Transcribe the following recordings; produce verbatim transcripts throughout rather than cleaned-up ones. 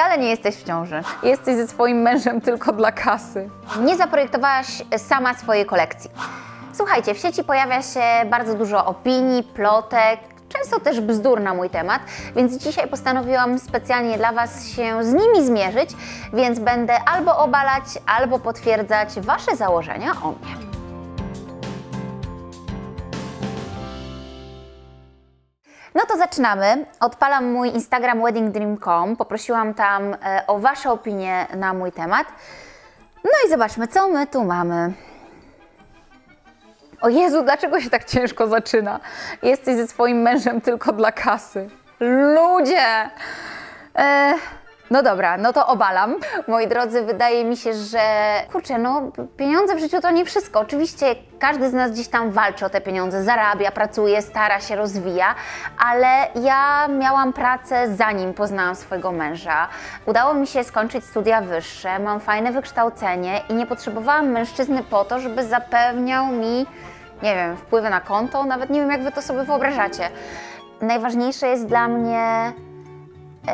Wcale nie jesteś w ciąży. Jesteś ze swoim mężem tylko dla kasy. Nie zaprojektowałaś sama swojej kolekcji. Słuchajcie, w sieci pojawia się bardzo dużo opinii, plotek, często też bzdur na mój temat, więc dzisiaj postanowiłam specjalnie dla Was się z nimi zmierzyć, więc będę albo obalać, albo potwierdzać Wasze założenia o mnie. No to zaczynamy. Odpalam mój Instagram wedding dream kropka com. Poprosiłam tam o Wasze opinie na mój temat. No i zobaczmy, co my tu mamy. O Jezu, dlaczego się tak ciężko zaczyna? Jesteś ze swoim mężem tylko dla kasy. Ludzie! E, no dobra, no to obalam. Moi drodzy, wydaje mi się, że kurczę, no pieniądze w życiu to nie wszystko. Oczywiście każdy z nas gdzieś tam walczy o te pieniądze, zarabia, pracuje, stara się, rozwija, ale ja miałam pracę zanim poznałam swojego męża. Udało mi się skończyć studia wyższe, mam fajne wykształcenie i nie potrzebowałam mężczyzny po to, żeby zapewniał mi, nie wiem, wpływy na konto, nawet nie wiem, jak Wy to sobie wyobrażacie. Najważniejsze jest dla mnie yy,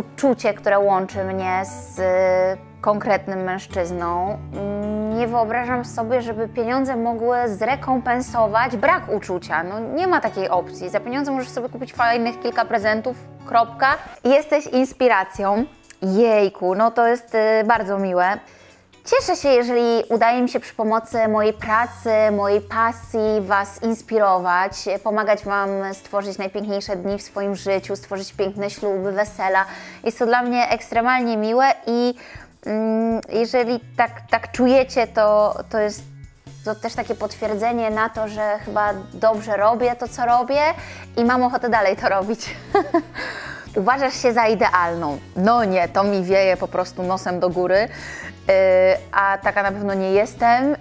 uczucie, które łączy mnie z yy, konkretnym mężczyzną. Nie wyobrażam sobie, żeby pieniądze mogły zrekompensować brak uczucia. No nie ma takiej opcji. Za pieniądze możesz sobie kupić fajnych kilka prezentów, kropka. Jesteś inspiracją. Jejku, no to jest bardzo miłe. Cieszę się, jeżeli udaje mi się przy pomocy mojej pracy, mojej pasji Was inspirować, pomagać Wam stworzyć najpiękniejsze dni w swoim życiu, stworzyć piękne śluby, wesela. Jest to dla mnie ekstremalnie miłe i jeżeli tak, tak czujecie, to, to jest to też takie potwierdzenie na to, że chyba dobrze robię to, co robię i mam ochotę dalej to robić. Uważasz się za idealną. No nie, to mi wieje po prostu nosem do góry, yy, a taka na pewno nie jestem. Yy,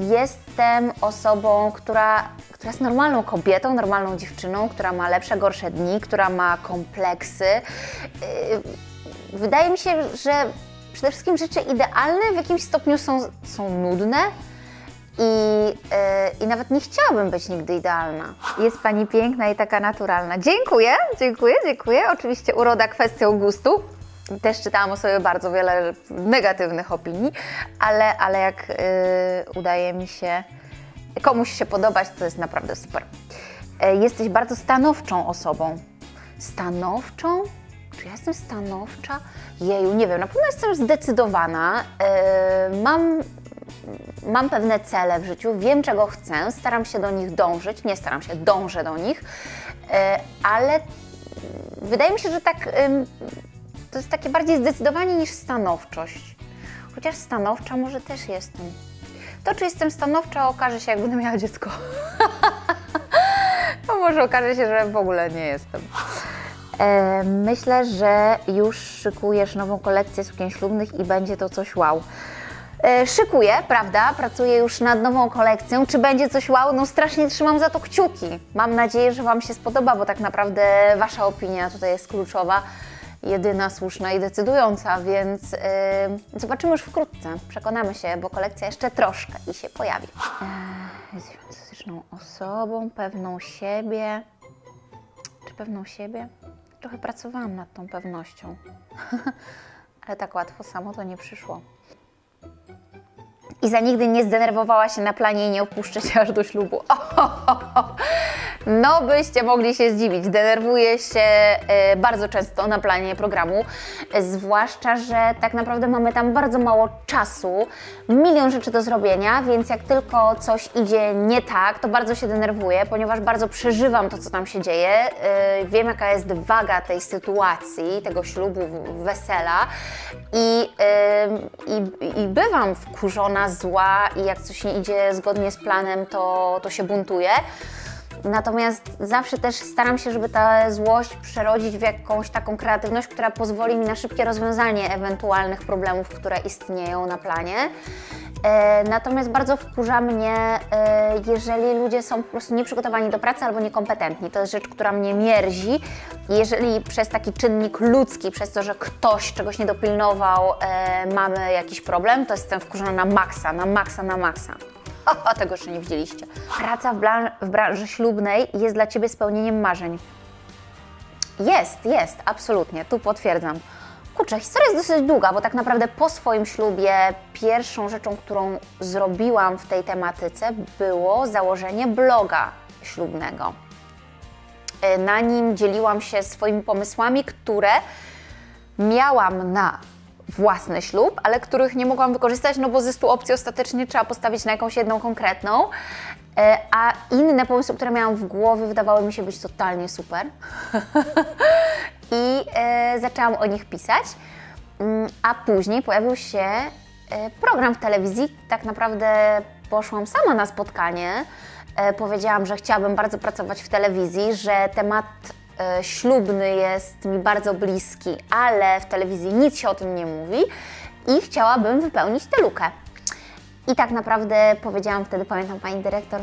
jestem osobą, która, która jest normalną kobietą, normalną dziewczyną, która ma lepsze, gorsze dni, która ma kompleksy. Yy, wydaje mi się, że przede wszystkim rzeczy idealne w jakimś stopniu są, są nudne i, yy, i nawet nie chciałabym być nigdy idealna. Jest Pani piękna i taka naturalna. Dziękuję, dziękuję, dziękuję. Oczywiście uroda kwestią gustu. Też czytałam o sobie bardzo wiele negatywnych opinii, ale, ale jak yy, udaje mi się komuś się podobać, to jest naprawdę super. Yy, jesteś bardzo stanowczą osobą. Stanowczą? Czy ja jestem stanowcza? Jeju, nie wiem, na pewno jestem zdecydowana, yy, mam, mam pewne cele w życiu, wiem czego chcę, staram się do nich dążyć, nie staram się, dążę do nich, yy, ale wydaje mi się, że tak, yy, to jest takie bardziej zdecydowanie niż stanowczość, chociaż stanowcza może też jestem. To, czy jestem stanowcza, okaże się, jak będę miała dziecko. No może okaże się, że w ogóle nie jestem. Myślę, że już szykujesz nową kolekcję sukien ślubnych i będzie to coś wow. Szykuję, prawda? Pracuję już nad nową kolekcją. Czy będzie coś wow? No strasznie trzymam za to kciuki. Mam nadzieję, że Wam się spodoba, bo tak naprawdę Wasza opinia tutaj jest kluczowa, jedyna, słuszna i decydująca, więc yy, zobaczymy już wkrótce. Przekonamy się, bo kolekcja jeszcze troszkę i się pojawi. Eee, jesteś fantastyczną osobą, pewną siebie. Czy pewną siebie? Trochę pracowałam nad tą pewnością, ale tak łatwo samo to nie przyszło. I za nigdy nie zdenerwowała się na planie i nie opuszczę się aż do ślubu. Ohohoho. No byście mogli się zdziwić, denerwuję się y, bardzo często na planie programu, zwłaszcza, że tak naprawdę mamy tam bardzo mało czasu, milion rzeczy do zrobienia, więc jak tylko coś idzie nie tak, to bardzo się denerwuję, ponieważ bardzo przeżywam to, co tam się dzieje, y, wiem jaka jest waga tej sytuacji, tego ślubu, wesela i, y, y, y, bywam wkurzona, zła i jak coś nie idzie zgodnie z planem, to, to się buntuję. Natomiast zawsze też staram się, żeby tę złość przerodzić w jakąś taką kreatywność, która pozwoli mi na szybkie rozwiązanie ewentualnych problemów, które istnieją na planie. E, natomiast bardzo wkurza mnie, e, jeżeli ludzie są po prostu nieprzygotowani do pracy albo niekompetentni. To jest rzecz, która mnie mierzi. Jeżeli przez taki czynnik ludzki, przez to, że ktoś czegoś nie dopilnował, e, mamy jakiś problem, to jestem wkurzona na maksa, na maksa, na maksa. O, tego jeszcze nie widzieliście. Praca w, w branży ślubnej jest dla Ciebie spełnieniem marzeń. Jest, jest, absolutnie, tu potwierdzam. Kurczę, historia jest dosyć długa, bo tak naprawdę po swoim ślubie pierwszą rzeczą, którą zrobiłam w tej tematyce, było założenie bloga ślubnego. Na nim dzieliłam się swoimi pomysłami, które miałam na własny ślub, ale których nie mogłam wykorzystać, no bo ze stu opcji ostatecznie trzeba postawić na jakąś jedną konkretną. A inne pomysły, które miałam w głowie, wydawały mi się być totalnie super. I e, zaczęłam o nich pisać, a później pojawił się program w telewizji. Tak naprawdę poszłam sama na spotkanie. E, powiedziałam, że chciałabym bardzo pracować w telewizji, że temat e, ślubny jest mi bardzo bliski, ale w telewizji nic się o tym nie mówi i chciałabym wypełnić tę lukę. I tak naprawdę powiedziałam wtedy, pamiętam, pani dyrektor,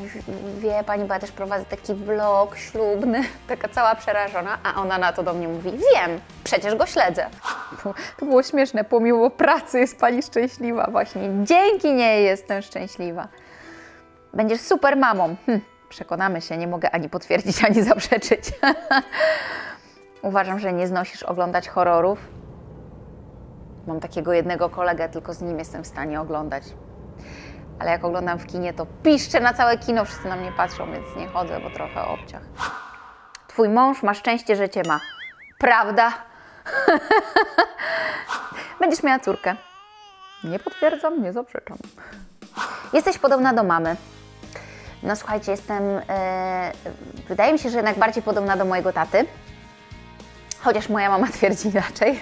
wie pani, bo ja też prowadzę taki blog ślubny, taka cała przerażona, a ona na to do mnie mówi, wiem, przecież go śledzę. To było śmieszne, pomimo pracy jest pani szczęśliwa właśnie, dzięki niej jestem szczęśliwa. Będziesz super mamą. Hm, przekonamy się, nie mogę ani potwierdzić, ani zaprzeczyć. Uważam, że nie znosisz oglądać horrorów. Mam takiego jednego kolegę, tylko z nim jestem w stanie oglądać. Ale jak oglądam w kinie, to piszczę na całe kino, wszyscy na mnie patrzą, więc nie chodzę, bo trochę obciach. Twój mąż ma szczęście, że cię ma. Prawda? Będziesz miała córkę. Nie potwierdzam, nie zaprzeczam. Jesteś podobna do mamy. No słuchajcie, jestem... Yy, wydaje mi się, że jednak bardziej podobna do mojego taty. Chociaż moja mama twierdzi inaczej.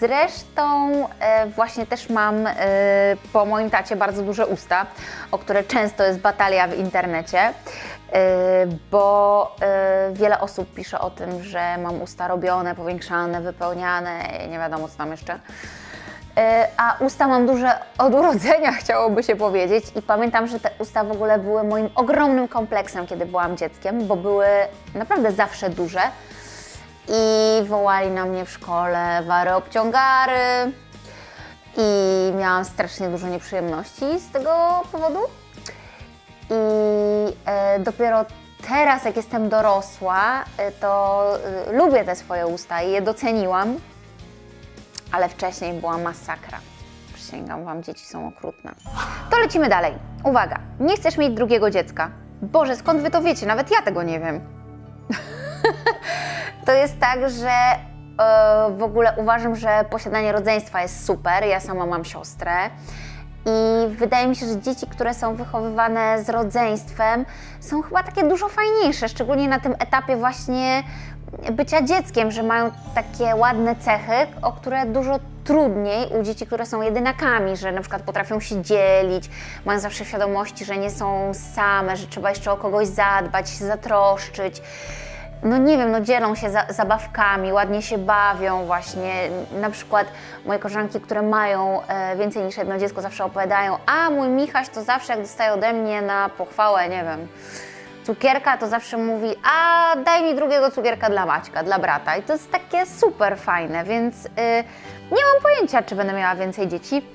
Zresztą właśnie też mam po moim tacie bardzo duże usta, o które często jest batalia w internecie, bo wiele osób pisze o tym, że mam usta robione, powiększane, wypełniane, nie wiadomo co tam jeszcze. A usta mam duże od urodzenia, chciałoby się powiedzieć, i pamiętam, że te usta w ogóle były moim ogromnym kompleksem, kiedy byłam dzieckiem, bo były naprawdę zawsze duże. I wołali na mnie w szkole wary obciągary i miałam strasznie dużo nieprzyjemności z tego powodu. I e, dopiero teraz, jak jestem dorosła, e, to e, lubię te swoje usta i je doceniłam, ale wcześniej była masakra. Przysięgam Wam, dzieci są okrutne. To lecimy dalej. Uwaga, nie chcesz mieć drugiego dziecka. Boże, skąd Wy to wiecie? Nawet ja tego nie wiem. To jest tak, że yy, w ogóle uważam, że posiadanie rodzeństwa jest super. Ja sama mam siostrę i wydaje mi się, że dzieci, które są wychowywane z rodzeństwem, są chyba takie dużo fajniejsze, szczególnie na tym etapie właśnie bycia dzieckiem, że mają takie ładne cechy, o które dużo trudniej u dzieci, które są jedynakami, że na przykład potrafią się dzielić, mają zawsze świadomości, że nie są same, że trzeba jeszcze o kogoś zadbać, się zatroszczyć. No nie wiem, no dzielą się za, zabawkami, ładnie się bawią właśnie. Na przykład moje koleżanki, które mają e, więcej niż jedno dziecko, zawsze opowiadają, a mój Michaś to zawsze, jak dostaje ode mnie na pochwałę, nie wiem, cukierka, to zawsze mówi, a daj mi drugiego cukierka dla Maćka, dla brata. I to jest takie super fajne, więc y, nie mam pojęcia, czy będę miała więcej dzieci.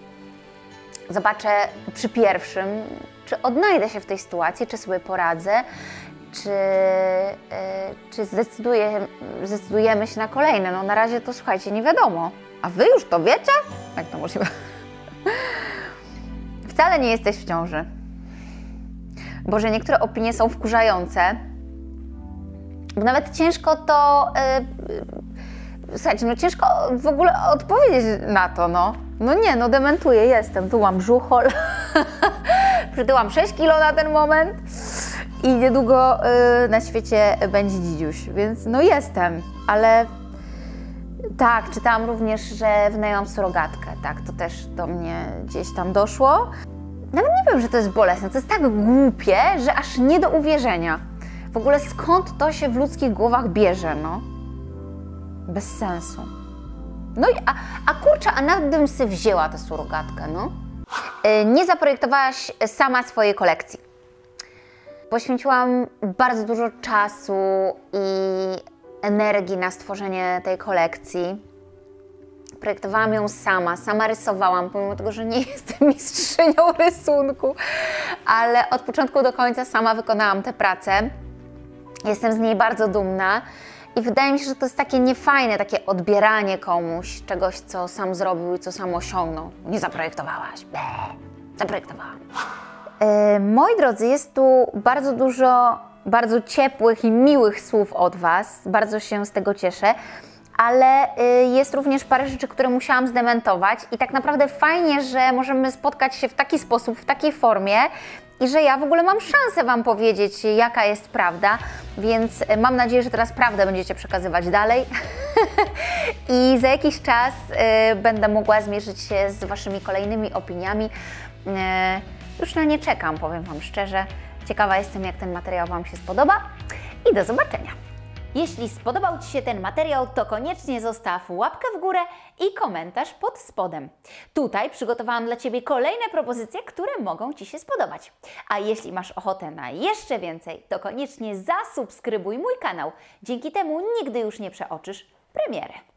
Zobaczę przy pierwszym, czy odnajdę się w tej sytuacji, czy sobie poradzę. Czy, yy, czy zdecyduje, zdecydujemy się na kolejne. No na razie to, słuchajcie, nie wiadomo. A Wy już to wiecie? Jak to możliwe? Wcale nie jesteś w ciąży. Boże, niektóre opinie są wkurzające. Bo nawet ciężko to... Yy, yy, słuchajcie, no ciężko w ogóle odpowiedzieć na to, no. No nie, no dementuję, jestem. Byłam brzuchol. Przytyłam sześć kilo na ten moment. I niedługo y, na świecie będzie dzidziuś, więc no jestem, ale tak, czytałam również, że wynajęłam surogatkę, tak, to też do mnie gdzieś tam doszło. Nawet nie wiem, że to jest bolesne, to jest tak głupie, że aż nie do uwierzenia. W ogóle skąd to się w ludzkich głowach bierze, no? Bez sensu. No i, a, a kurczę, a nawet gdybym sobie wzięła tę surogatkę, no? Y, nie zaprojektowałaś sama swojej kolekcji. Poświęciłam bardzo dużo czasu i energii na stworzenie tej kolekcji. Projektowałam ją sama, sama rysowałam, pomimo tego, że nie jestem mistrzynią rysunku, ale od początku do końca sama wykonałam tę pracę. Jestem z niej bardzo dumna i wydaje mi się, że to jest takie niefajne, takie odbieranie komuś czegoś, co sam zrobił i co sam osiągnął. Nie zaprojektowałaś. Be, zaprojektowałam. Yy, moi drodzy, jest tu bardzo dużo bardzo ciepłych i miłych słów od Was. Bardzo się z tego cieszę. Ale jest również parę rzeczy, które musiałam zdementować i tak naprawdę fajnie, że możemy spotkać się w taki sposób, w takiej formie i że ja w ogóle mam szansę Wam powiedzieć, jaka jest prawda, więc mam nadzieję, że teraz prawdę będziecie przekazywać dalej i za jakiś czas będę mogła zmierzyć się z Waszymi kolejnymi opiniami. Już na nie czekam, powiem Wam szczerze. Ciekawa jestem, jak ten materiał Wam się spodoba i do zobaczenia. Jeśli spodobał Ci się ten materiał, to koniecznie zostaw łapkę w górę i komentarz pod spodem. Tutaj przygotowałam dla Ciebie kolejne propozycje, które mogą Ci się spodobać. A jeśli masz ochotę na jeszcze więcej, to koniecznie zasubskrybuj mój kanał. Dzięki temu nigdy już nie przeoczysz premiery.